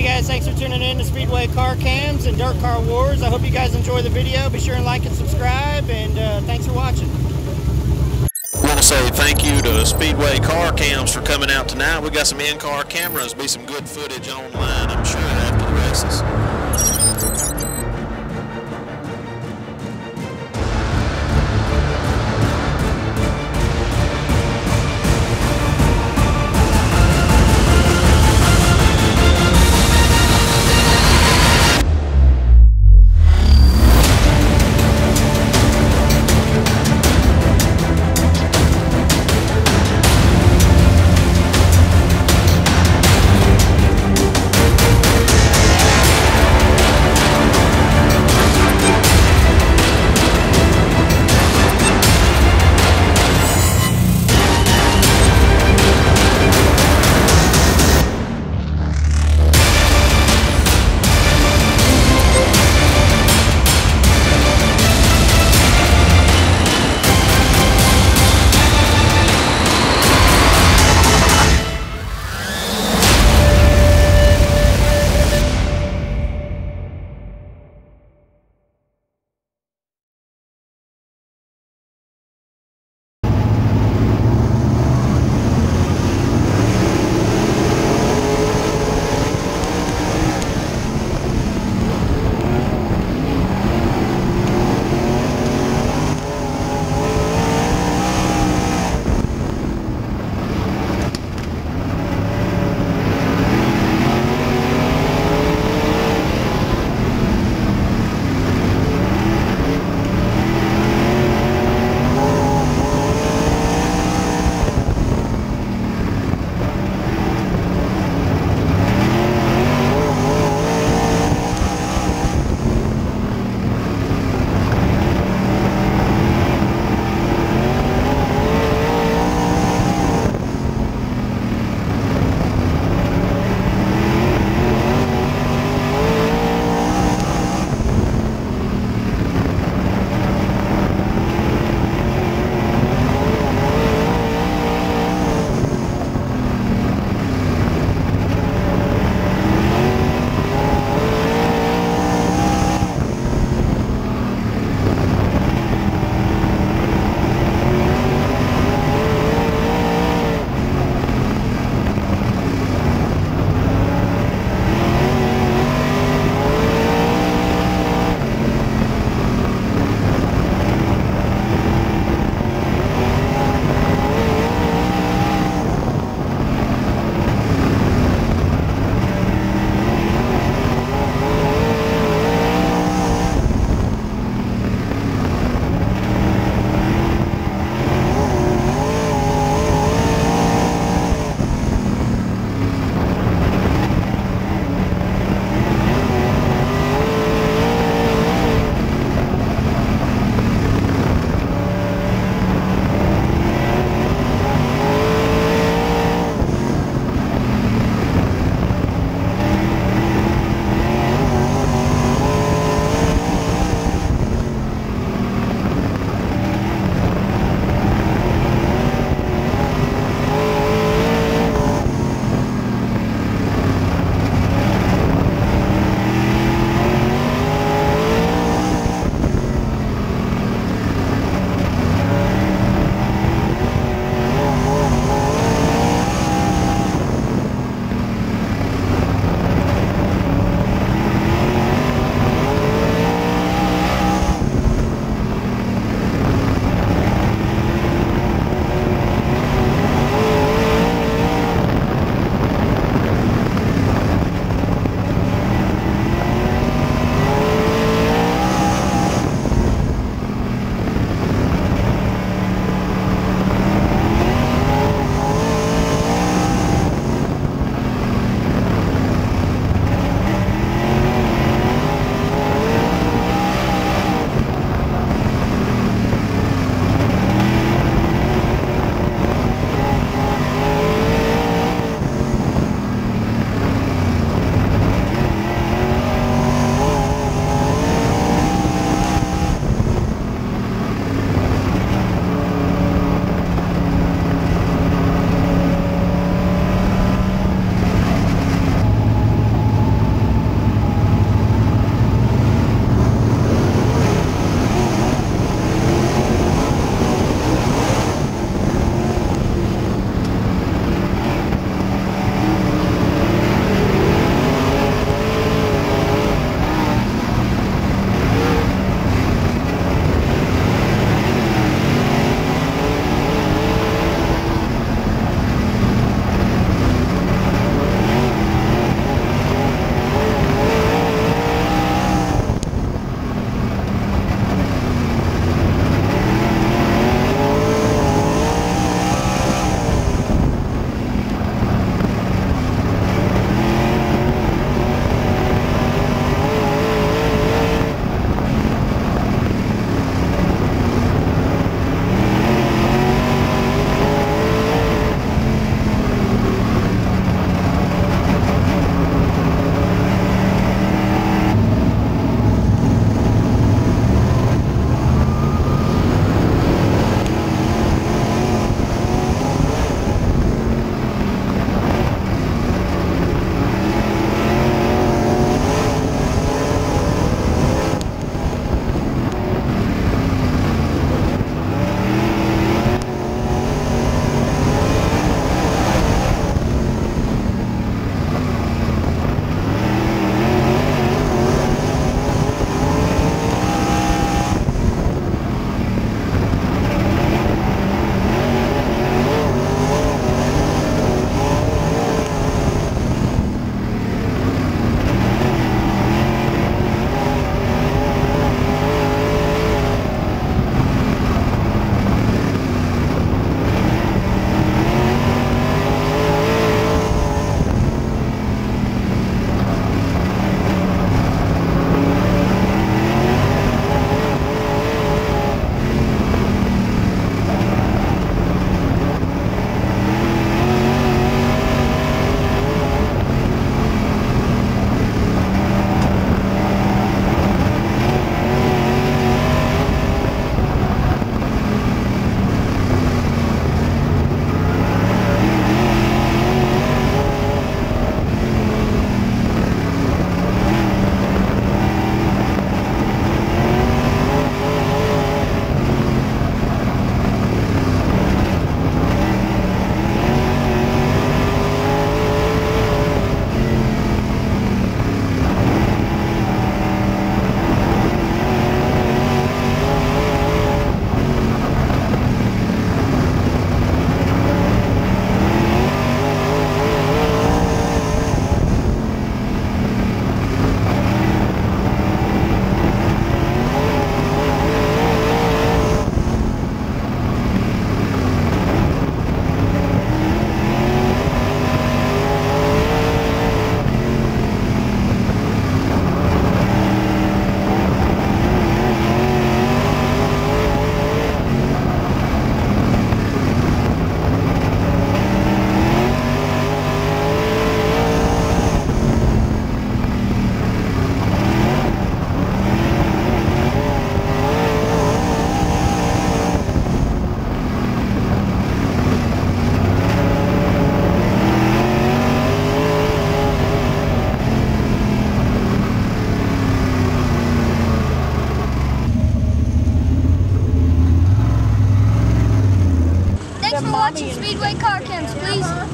Hey guys, thanks for tuning in to Speedway Car Cams and Dirt Car Wars. I hope you guys enjoy the video. Be sure and like and subscribe, and thanks for watching. I want to say thank you to Speedway Car Cams for coming out tonight. We got some in-car cameras, be some good footage online, I'm sure, after the races.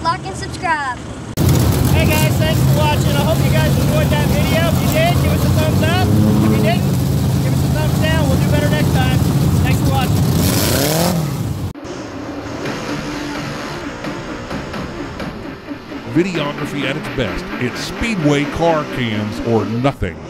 like, and subscribe. Hey guys, thanks for watching. I hope you guys enjoyed that video. If you did, give us a thumbs up. If you didn't, give us a thumbs down. We'll do better next time. Thanks for watching. Videography at its best. It's Speedway Car Cams or nothing.